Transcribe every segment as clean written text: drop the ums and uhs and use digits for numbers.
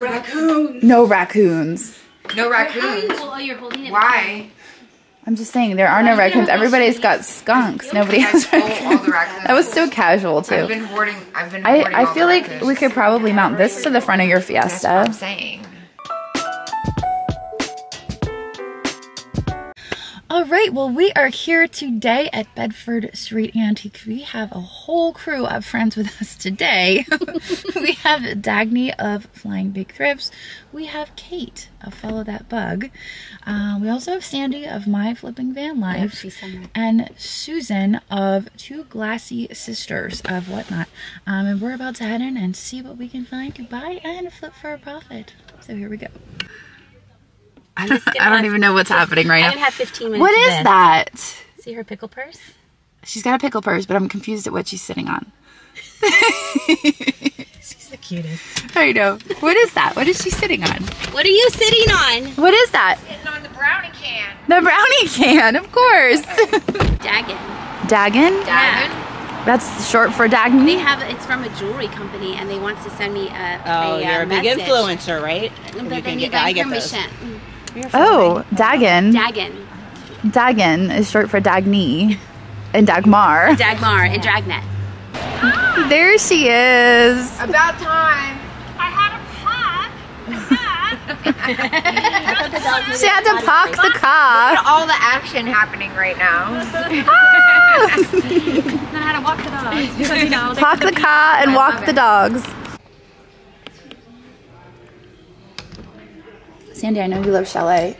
Raccoons. No raccoons. No raccoons. Well, you're holding it. Why? I'm just saying there are no raccoons. Everybody's got skunks. Nobody has raccoons. That was so casual too. I've been hoarding. I feel like we could probably mount this to the front of your Fiesta. That's what I'm saying. All right, well, we are here today at Bedford Street Antiques. We have a whole crew of friends with us today. We have Dagny of Flying Big Thrifts. We have Kate of Follow That Bug. We also have Sandy of My Flipping Van Life. And Susan of Two Glassy Sisters of Whatnot. And we're about to head in and see what we can find to buy and flip for a profit. So here we go. I don't even know what's happening right now. I have 15 minutes. What is that? See her pickle purse? She's got a pickle purse, but I'm confused at what she's sitting on. She's the cutest. I know. What is that? What is she sitting on? What are you sitting on? What is that? Sitting on the brownie can. The brownie can, of course. Dagon. Dagon? Dagon. Yeah. That's short for Dagny. They have it's from a jewelry company, and they want to send me a you're a big influencer, right? But then you got permission. Oh, Dagon. Dagon. Dagon is short for Dagny and Dagmar. Dagmar and Dragnet. There she is. About time. I had a cock. She had to park the car. Look at all the action happening right now. Then I had to walk the dogs. You know, park the car and walk the dogs. Sandy, I know you love chalet.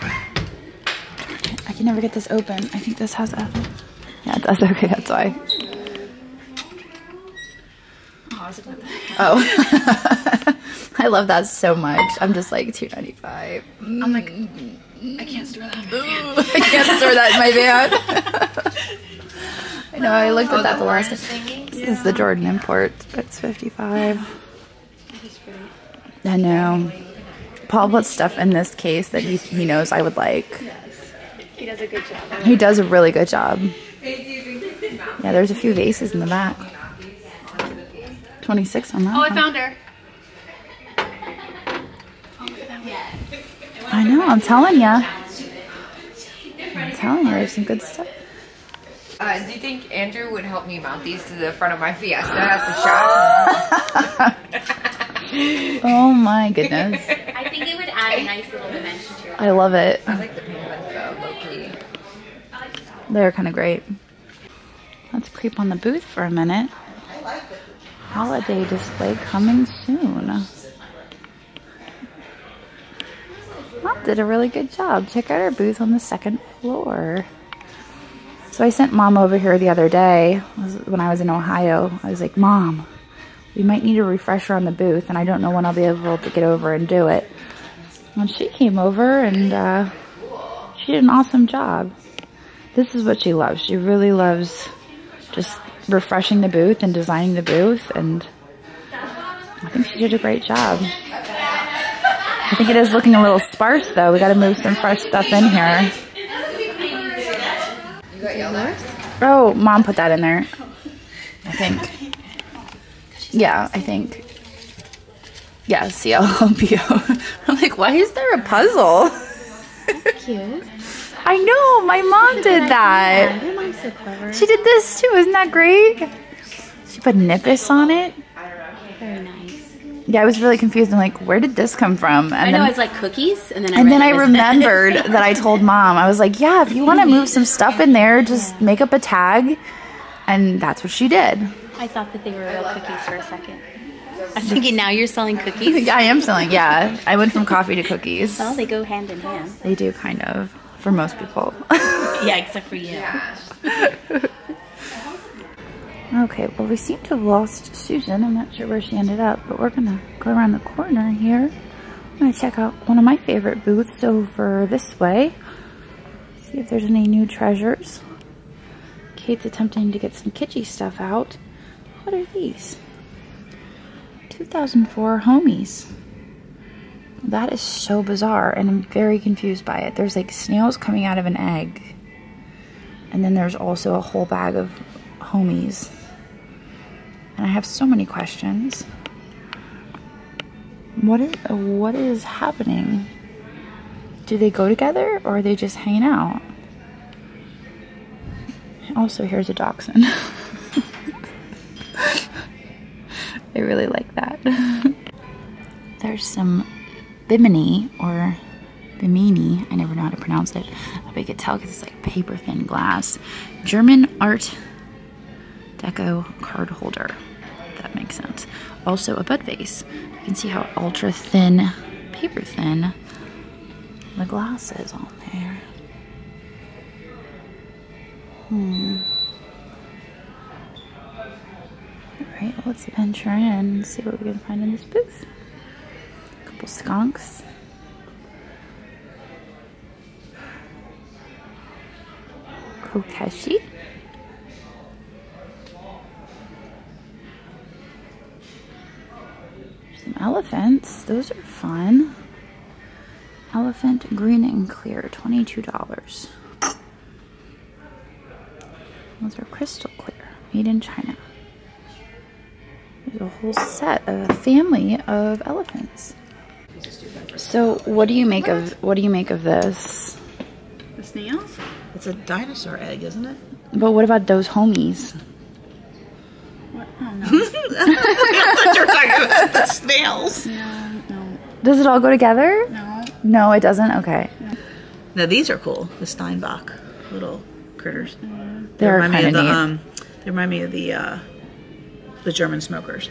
I can never get this open. I think this has a... Yeah, that's okay, that's why. Oh. I love that so much. I'm just like, $2.95. I'm like, I can't store that in my van. I can't store that in my van. I know, I looked at that the last time. This is the Jordan import. It's $55. I know. Paul puts stuff in this case that he knows I would like. Yes. He does a good job. He does a really good job. Yeah, there's a few vases in the back. 26 on that. Oh, I found her. Oh, look at that one. I know, I'm telling ya. I'm telling you, there's some good stuff. Do you think Andrew would help me mount these to the front of my Fiesta at the shop? Oh my goodness. I think it would add a nice little dimension to it. I love it. I like the pink ones though, low key. They're kind of great. Let's creep on the booth for a minute. Holiday display coming soon. Mom did a really good job. Check out our booth on the second floor. So I sent Mom over here the other day when I was in Ohio. I was like, Mom, we might need a refresher on the booth, and I don't know when I'll be able to get over and do it. And she came over, and she did an awesome job. This is what she loves. She really loves just refreshing the booth and designing the booth, and I think she did a great job. I think it is looking a little sparse, though. We got to move some fresh stuff in here. You got yellow? Oh, Mom put that in there, I think. Yeah, I think. Yeah, CLLPO. I'm like, why is there a puzzle? That's cute. I know, my mom did that. Your mom's so clever. She did this too, isn't that great? She put nippus on it. Very nice. Yeah, I was really confused. I'm like, where did this come from? And I know, it's like cookies. And then I remembered that I told Mom. I was like, yeah, if you want to move some stuff in there, just make up a tag. And that's what she did. I thought that they were real cookies for a second. I was thinking, now you're selling cookies? I am selling, yeah. I went from coffee to cookies. Well, they go hand in hand. They do, kind of, for most people. Yeah, except for you. Yeah. Okay, well, we seem to have lost Susan. I'm not sure where she ended up, but we're going to go around the corner here. I'm going to check out one of my favorite booths over this way. See if there's any new treasures. Kate's attempting to get some kitschy stuff out. What are these? 2004 homies. That is so bizarre, and I'm very confused by it. There's like snails coming out of an egg. And then there's also a whole bag of homies. And I have so many questions. What is happening? Do they go together or are they just hanging out? Also, here's a dachshund. I really like that. There's some Bimini or Bimini, I never know how to pronounce it. I bet you could tell because it's like paper thin glass. German Art Deco card holder, if that makes sense. Also a bud vase. You can see how ultra thin, paper thin the glass is on there. Alright, well, let's venture in and see what we can find in this booth. A couple skunks. Kokeshi. Some elephants. Those are fun. Elephant green and clear, $22. Those are crystal clear, made in China. There's a whole set of a family of elephants. So, what do you make of this? The snails? It's a dinosaur egg, isn't it? But what about those homies? What? I don't know. That's what you're talking about. The snails. No, no. Does it all go together? No. No, it doesn't? Okay. No. Now, these are cool. The Steinbach little critters. They remind me of the, they remind me of the German smokers.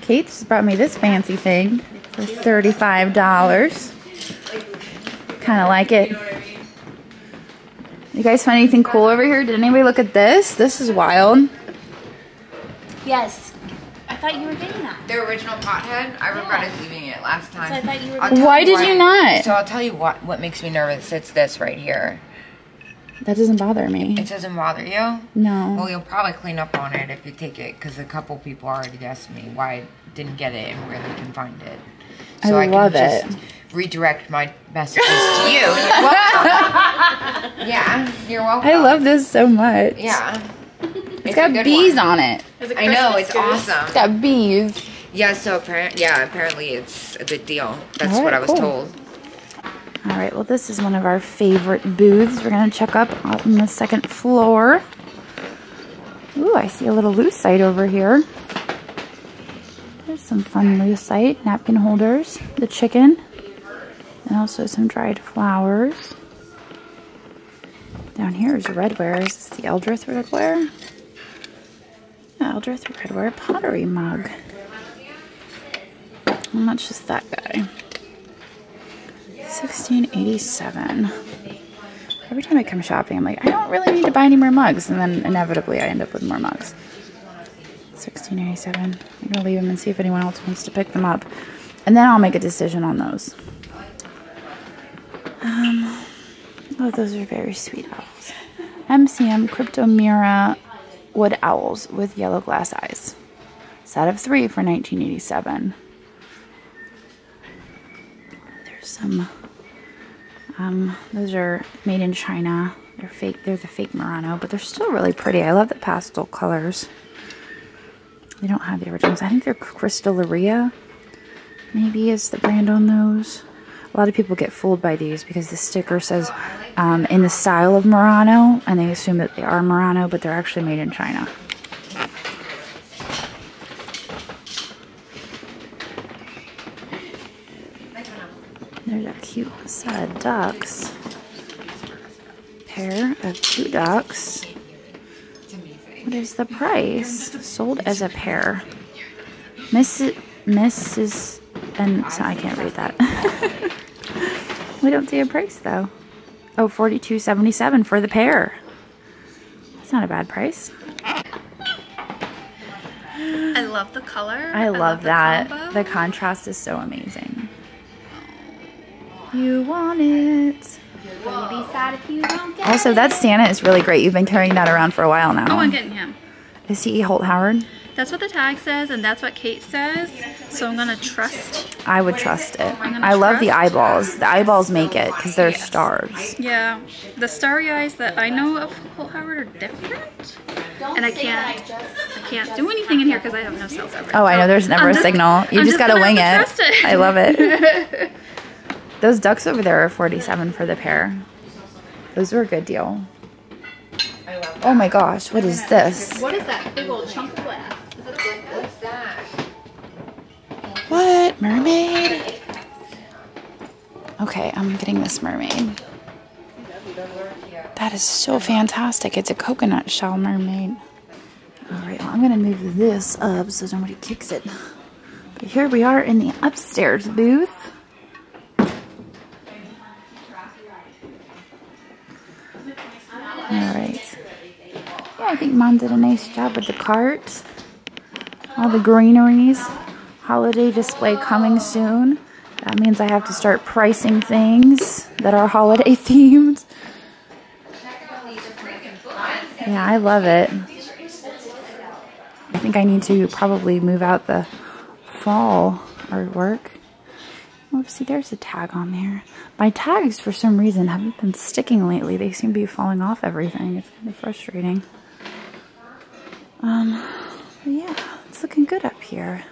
Kate just brought me this fancy thing for $35. Kind of like it. You guys find anything cool over here? Did anybody look at this? This is wild. Yes. I thought you were getting that. The original pothead. I regretted leaving it last time. So I thought you were getting it. Why did you not? So I'll tell you what makes me nervous. It's this right here. That doesn't bother me. It doesn't bother you? No. Well, you'll probably clean up on it if you take it, because a couple people already asked me why I didn't get it and where they can find it. So I love it. Just redirect my messages to you. You're welcome. Yeah, you're welcome. I love this so much. Yeah. It's got bees on it. I know, it's awesome. It's got bees. Yeah, so apparently it's a good deal. That's what I was told. All right, well, this is one of our favorite booths. We're gonna check up on the second floor. Ooh, I see a little lucite over here. There's some fun lucite, napkin holders, the chicken, and also some dried flowers. Down here is redware. Is this the Eldress Redware? Yeah, Eldress Redware pottery mug. How much is that guy? $16.87. Every time I come shopping, I'm like, I don't really need to buy any more mugs, and then inevitably I end up with more mugs. $16.87. I'm gonna leave them and see if anyone else wants to pick them up, and then I'll make a decision on those. Oh, those are very sweet owls. MCM Cryptomira wood owls with yellow glass eyes. Set of 3 for $19.87. Some those are made in China. They're fake. They're the fake Murano, but they're still really pretty. I love the pastel colors. They don't have the originals. I think they're Cristalleria, maybe, is the brand on those. A lot of people get fooled by these because the sticker says in the style of Murano, and they assume that they are Murano, but they're actually made in China. There's a cute set of ducks. Pair of 2 ducks. What is the price? Sold as a pair. Mrs. and so I can't read that. We don't see a price though. Oh, $42.77 for the pair. That's not a bad price. I love the color. I love that. The contrast is so amazing. You want it. You'll be sad if you don't get it. Also, that Santa is really great. You've been carrying that around for a while now. Oh, I'm getting him. Is he Holt Howard? That's what the tag says, and that's what Kate says. So I'm gonna trust. I would trust it. I love the eyeballs. The eyeballs make it because they're stars. Yeah, the starry eyes that I know of Holt Howard are different. and I can't do anything in here because I have no cell service. Oh, I know, there's never a signal. You just gotta wing it. I love it. Those ducks over there are $47 for the pair. Those were a good deal. Oh my gosh, what is this? What is that big old chunk of glass? Is that a big glass? What's that? What? Mermaid? Okay, I'm getting this mermaid. That is so fantastic. It's a coconut shell mermaid. All right, well, I'm gonna move this up so nobody kicks it. But here we are in the upstairs booth. All right. Yeah, I think Mom did a nice job with the cart. All the greeneries. Holiday display coming soon. That means I have to start pricing things that are holiday themed. Yeah, I love it. I think I need to probably move out the fall artwork. Oopsie, there's a tag on there. My tags, for some reason, haven't been sticking lately. They seem to be falling off everything. It's kind of frustrating. Yeah, it's looking good up here.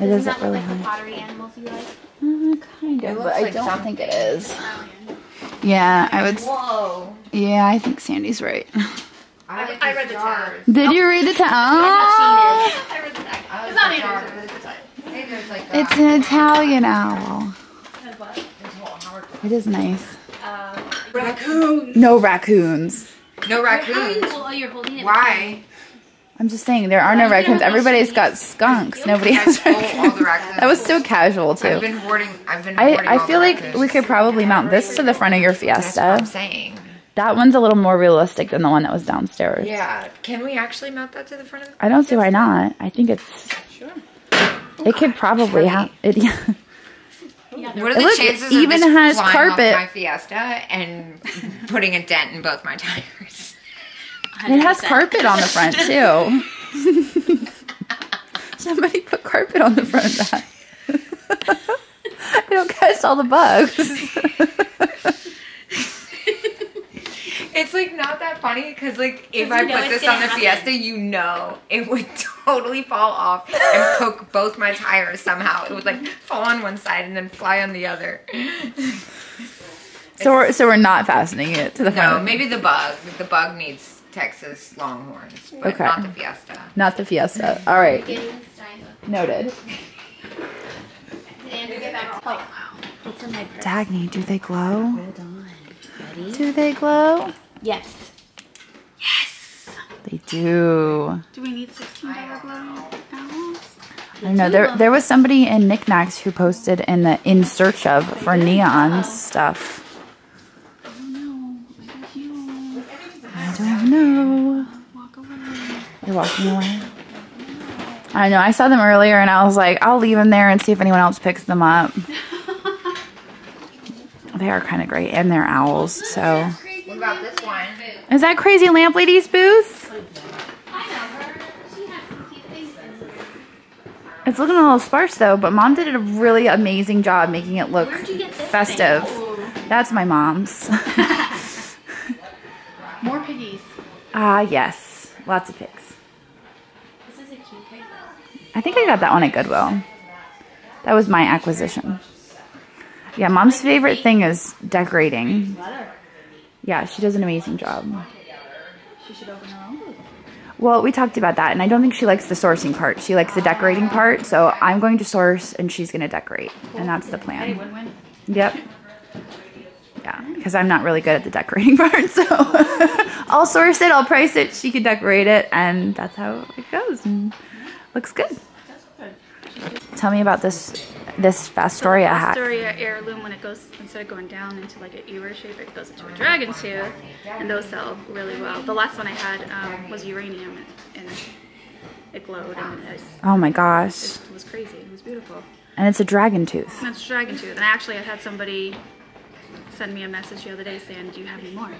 It isn't really high. Pottery animals you like? Kind of, but I don't think it is. Yeah, I would. Whoa. Yeah, I think Sandy's right. I read the tag. Did you read the tag? Oh. I read the tag. It's not Andrew, but it's the tag. It's an Italian owl. It is nice. Raccoons. No raccoons. No raccoons. Why? I'm just saying there are no raccoons. Everybody's got skunks. Nobody has raccoons. That was so casual too. I've been hoarding. I feel like we could probably mount this to the front of your Fiesta. That's what I'm saying. That one's a little more realistic than the one that was downstairs. Yeah. Can we actually mount that to the front of the Fiesta? I don't see why not. I think it's. Sure. It could probably have it. Yeah. What are the chances of this flying off my Fiesta and putting a dent in both my tires? 100%. It has carpet on the front too. Somebody put carpet on the front of that. It don't catch all the bugs. It's like not that funny because like if I put this on the Fiesta, you know it would totally fall off and poke both my tires somehow. It would like fall on one side and then fly on the other. So we're not fastening it to the front. No, maybe the bug. The bug needs Texas Longhorns, but okay. Not the Fiesta. Not the Fiesta. All right. Noted. Dagny, do they glow? Do they glow? Yes. Yes. They do. Do we need $16 glow owls? I don't know. There was somebody in Knickknacks who posted in the In Search Of for neon stuff. I don't know. I don't know. Walk away. You're walking away. I know. I saw them earlier and I was like, I'll leave them there and see if anyone else picks them up. They are kind of great, and they're owls, so. What about this one? Is that Crazy Lamp Lady's booth? I know her. She has some cute things. It's looking a little sparse, though, but Mom did a really amazing job making it look festive. That's my mom's. More piggies. Ah, yes. Lots of pigs. This is a cute pig. I think I got that one at Goodwill. That was my acquisition. Yeah, Mom's favorite thing is decorating. Yeah, she does an amazing job. She should open her own booth. Well, we talked about that, and I don't think she likes the sourcing part. She likes the decorating part, so I'm going to source, and she's going to decorate, and that's the plan. Hey, win-win. Yep. Yeah, because I'm not really good at the decorating part, so I'll source it, I'll price it, she can decorate it, and that's how it goes. And looks good. Tell me about this Fostoria hat. Fostoria heirloom, when it goes, instead of going down into like an ewer shape, it goes into a dragon tooth, and those sell really well. The last one I had was uranium, and it glowed. And it was, oh my gosh. It was crazy. It was beautiful. And it's a dragon tooth. And it's a dragon tooth. And actually, I had somebody send me a message the other day saying, do you have any more?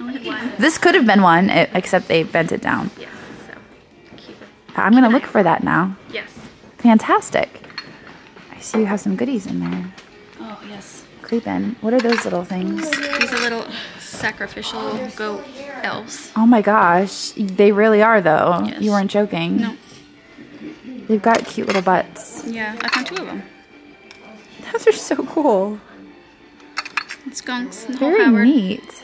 Only one. This could have been one, except they bent it down. Yes, so keep it. I'm going to look for that now. Yes. Fantastic. I see you have some goodies in there. Oh, yes. Creepin'. What are those little things? These are little sacrificial goat else. Oh my gosh. They really are, though. Yes. You weren't joking. No. They've got cute little butts. Yeah, I found two of them. Those are so cool. Skunks and Holt Howard. Very neat.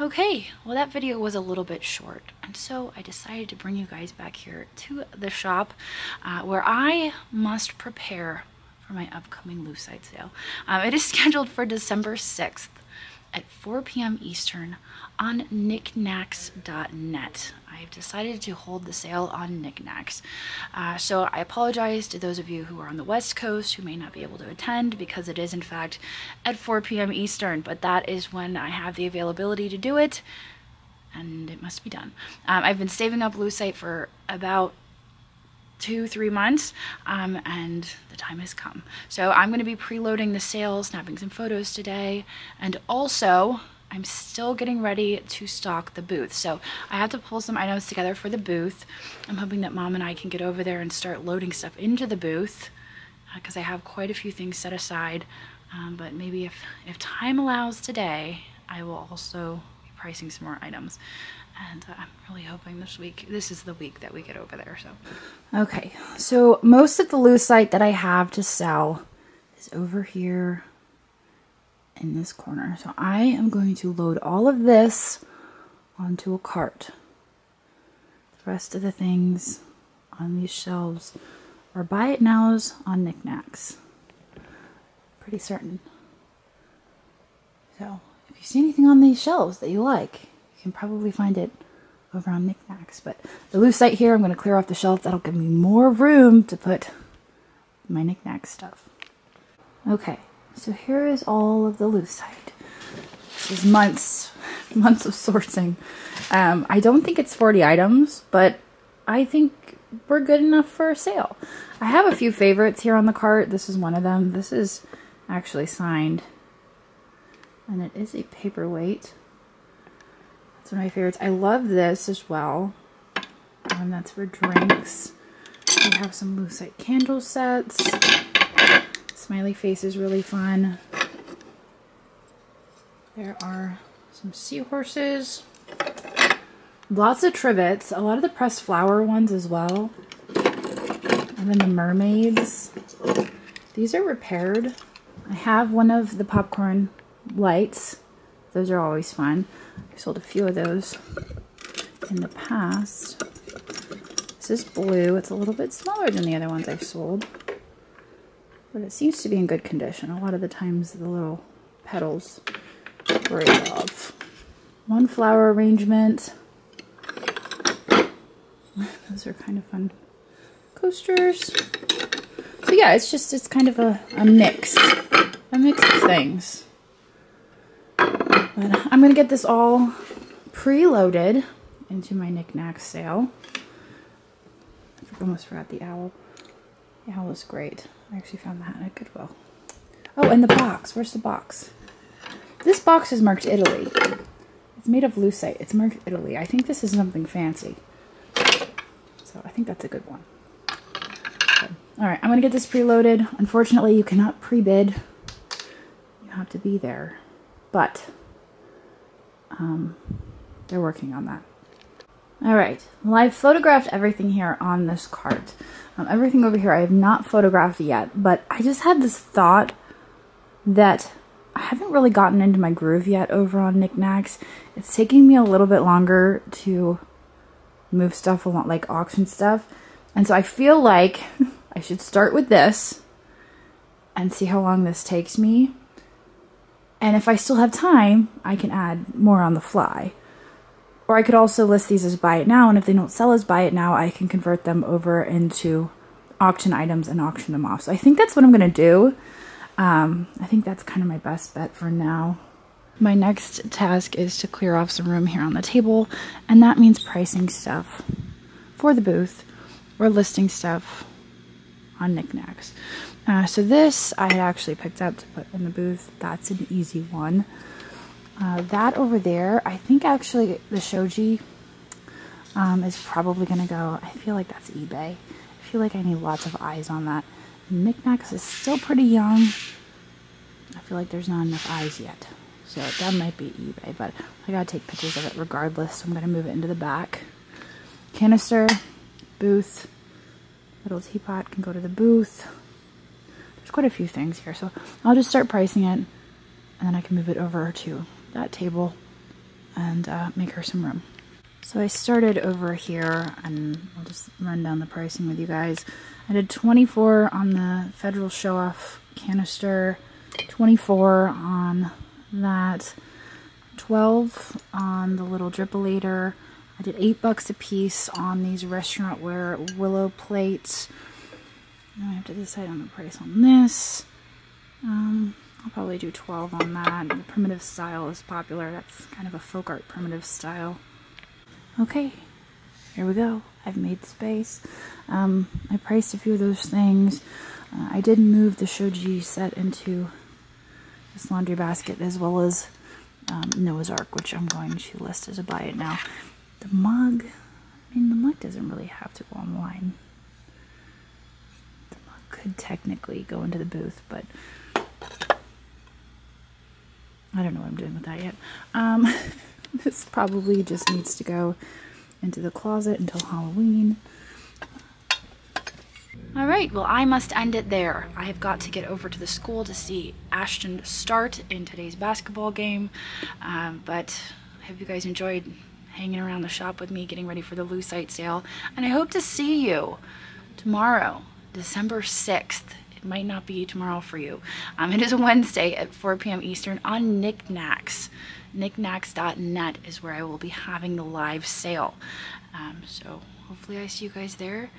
Okay, well that video was a little bit short, and so I decided to bring you guys back here to the shop where I must prepare for my upcoming Lucite sale. It is scheduled for December 6th at 4 p.m. Eastern on Knickknacks.net. I've decided to hold the sale on Knickknacks. So I apologize to those of you who are on the West Coast who may not be able to attend, because it is in fact at 4 p.m. Eastern, but that is when I have the availability to do it, and it must be done. I've been saving up Lucite for about 2-3 months, and the time has come. So I'm going to be preloading the sale, snapping some photos today, and also I'm still getting ready to stock the booth. So I have to pull some items together for the booth. I'm hoping that Mom and I can get over there and start loading stuff into the booth, because I have quite a few things set aside, but maybe if time allows today, I will also be pricing some more items. And I'm really hoping this week, this is the week that we get over there, so. Okay, so most of the Lucite that I have to sell is over here in this corner. So I am going to load all of this onto a cart. The rest of the things on these shelves are buy it nows on Knickknacks. Pretty certain. So if you see anything on these shelves that you like, can probably find it over on Knickknacks. But the Lucite here, I'm going to clear off the shelf. That'll give me more room to put my Knickknack stuff. Okay, so here is all of the Lucite. This is months of sourcing. I don't think it's 40 items, but I think we're good enough for a sale. I have a few favorites here on the cart. This is one of them. This is actually signed, and it is a paperweight. It's one of my favorites. I love this as well. That's for drinks. We have some Lucite candle sets. Smiley face is really fun. There are some seahorses. Lots of trivets. A lot of the pressed flower ones as well. And then the mermaids. These are repaired. I have one of the popcorn lights. Those are always fun. I sold a few of those in the past. This is blue. It's a little bit smaller than the other ones I've sold, but it seems to be in good condition. A lot of the times the little petals break off. One flower arrangement. Those are kind of fun coasters. So yeah, it's just, it's kind of a mix of things. But I'm going to get this all preloaded into my Knickknacks sale. I almost forgot the owl. The owl is great. I actually found that at Goodwill. Oh, and the box. Where's the box? This box is marked Italy. It's made of Lucite. It's marked Italy. I think this is something fancy. So I think that's a good one. Okay. All right, I'm going to get this preloaded. Unfortunately, you cannot pre-bid. You have to be there. But they're working on that. All right, well, I've photographed everything here on this cart. Everything over here I have not photographed yet, but I just had this thought that I haven't really gotten into my groove yet over on Knickknacks. It's taking me a little bit longer to move stuff along, like auction stuff. And so I feel like I should start with this and see how long this takes me. And if I still have time, I can add more on the fly. Or I could also list these as buy it now, and if they don't sell as buy it now, I can convert them over into auction items and auction them off. So I think that's what I'm gonna do. I think that's kind of my best bet for now. My next task is to clear off some room here on the table, and that means pricing stuff for the booth or listing stuff on Knickknacks. So this I had actually picked up to put in the booth. That's an easy one. That over there, I think actually the shoji is probably going to go. I feel like that's eBay. I feel like I need lots of eyes on that. Knickknacks is still pretty young. I feel like there's not enough eyes yet. So that might be eBay, but I gotta take pictures of it regardless. So I'm gonna move it into the back. Canister, booth, little teapot can go to the booth. There's quite a few things here, so I'll just start pricing it, and then I can move it over to that table and make her some room. So I started over here, and I'll just run down the pricing with you guys. I did 24 on the Federal Show-Off canister, 24 on that, 12 on the little drippolator. I did $8 a piece on these restaurant ware willow plates. Now I have to decide on the price on this. I'll probably do 12 on that. The primitive style is popular. That's kind of a folk art primitive style. Okay, here we go. I've made space. I priced a few of those things. I did move the shoji set into this laundry basket, as well as Noah's Ark, which I'm going to list as a buy it now. The mug, I mean, the mug doesn't really have to go online. The mug could technically go into the booth, but I don't know what I'm doing with that yet. This probably just needs to go into the closet until Halloween. All right, well, I must end it there. I have got to get over to the school to see Ashton start in today's basketball game, but I hope you guys enjoyed hanging around the shop with me, getting ready for the Lucite sale. And I hope to see you tomorrow, December 6th. It might not be tomorrow for you. It is a Wednesday at 4 p.m. Eastern on Knickknacks. Knickknacks.net is where I will be having the live sale. So hopefully I see you guys there.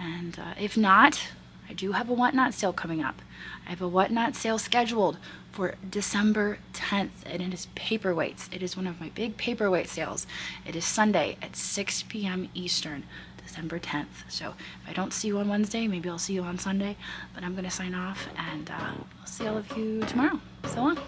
And if not, I do have a Whatnot sale coming up. I have a Whatnot sale scheduled for December 10th, and it is paperweights. It is one of my big paperweight sales. It is Sunday at 6 p.m. Eastern, December 10th. So if I don't see you on Wednesday, maybe I'll see you on Sunday, but I'm gonna sign off, and I'll see all of you tomorrow. So long.